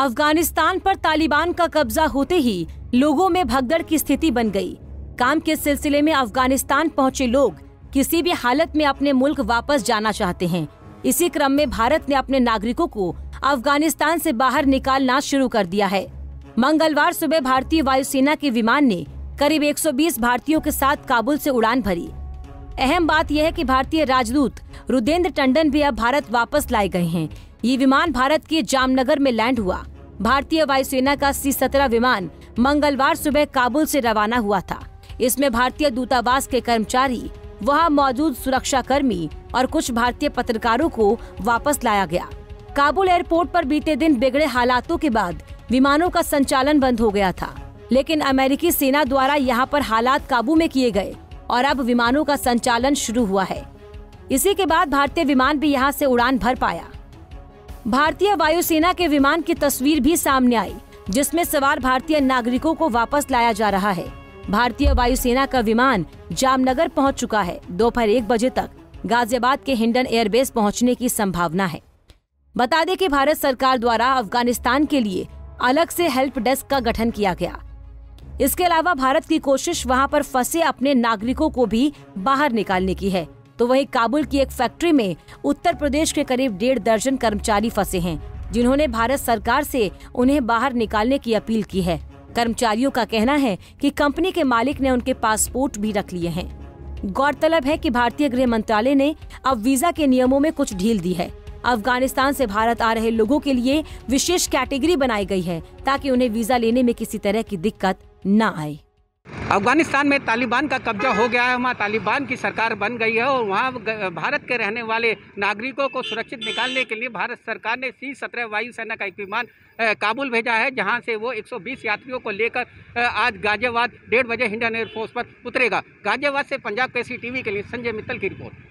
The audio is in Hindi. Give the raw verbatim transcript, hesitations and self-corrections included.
अफगानिस्तान पर तालिबान का कब्जा होते ही लोगों में भगदड़ की स्थिति बन गई। काम के सिलसिले में अफगानिस्तान पहुंचे लोग किसी भी हालत में अपने मुल्क वापस जाना चाहते हैं। इसी क्रम में भारत ने अपने नागरिकों को अफगानिस्तान से बाहर निकालना शुरू कर दिया है। मंगलवार सुबह भारतीय वायुसेना के विमान ने करीब एक सौ बीस भारतीयों के साथ काबुल से उड़ान भरी। अहम बात यह है कि भारतीय राजदूत रुद्रेंद्र टंडन भी अब भारत वापस लाए गए हैं। ये विमान भारत के जामनगर में लैंड हुआ। भारतीय वायुसेना का सी सत्रह विमान मंगलवार सुबह काबुल से रवाना हुआ था। इसमें भारतीय दूतावास के कर्मचारी, वहां मौजूद सुरक्षाकर्मी और कुछ भारतीय पत्रकारों को वापस लाया गया। काबुल एयरपोर्ट पर बीते दिन बिगड़े हालातों के बाद विमानों का संचालन बंद हो गया था, लेकिन अमेरिकी सेना द्वारा यहाँ पर हालात काबू में किए गए और अब विमानों का संचालन शुरू हुआ है। इसी के बाद भारतीय विमान भी यहाँ से उड़ान भर पाया। भारतीय वायुसेना के विमान की तस्वीर भी सामने आई, जिसमें सवार भारतीय नागरिकों को वापस लाया जा रहा है। भारतीय वायुसेना का विमान जामनगर पहुंच चुका है। दोपहर एक बजे तक गाजियाबाद के हिंडन एयरबेस पहुंचने की संभावना है। बता दें कि भारत सरकार द्वारा अफगानिस्तान के लिए अलग से हेल्प डेस्क का गठन किया गया। इसके अलावा भारत की कोशिश वहां पर फंसे अपने नागरिकों को भी बाहर निकालने की है। तो वहीं काबुल की एक फैक्ट्री में उत्तर प्रदेश के करीब डेढ़ दर्जन कर्मचारी फंसे हैं, जिन्होंने भारत सरकार से उन्हें बाहर निकालने की अपील की है। कर्मचारियों का कहना है कि कंपनी के मालिक ने उनके पासपोर्ट भी रख लिए हैं। गौरतलब है कि भारतीय गृह मंत्रालय ने अब वीजा के नियमों में कुछ ढील दी है। अफगानिस्तान से भारत आ रहे लोगों के लिए विशेष कैटेगरी बनाई गई है, ताकि उन्हें वीजा लेने में किसी तरह की दिक्कत न आए। अफगानिस्तान में तालिबान का कब्जा हो गया है, वहाँ तालिबान की सरकार बन गई है और वहाँ भारत के रहने वाले नागरिकों को सुरक्षित निकालने के लिए भारत सरकार ने सी सत्रह वायुसेना का एक विमान काबुल भेजा है, जहाँ से वो एक सौ बीस यात्रियों को लेकर आज गाजियाबाद डेढ़ बजे हिंडन एयरफोर्स पर उतरेगा। गाजियाबाद से पंजाब केसरी टीवी के लिए संजय मित्तल की रिपोर्ट।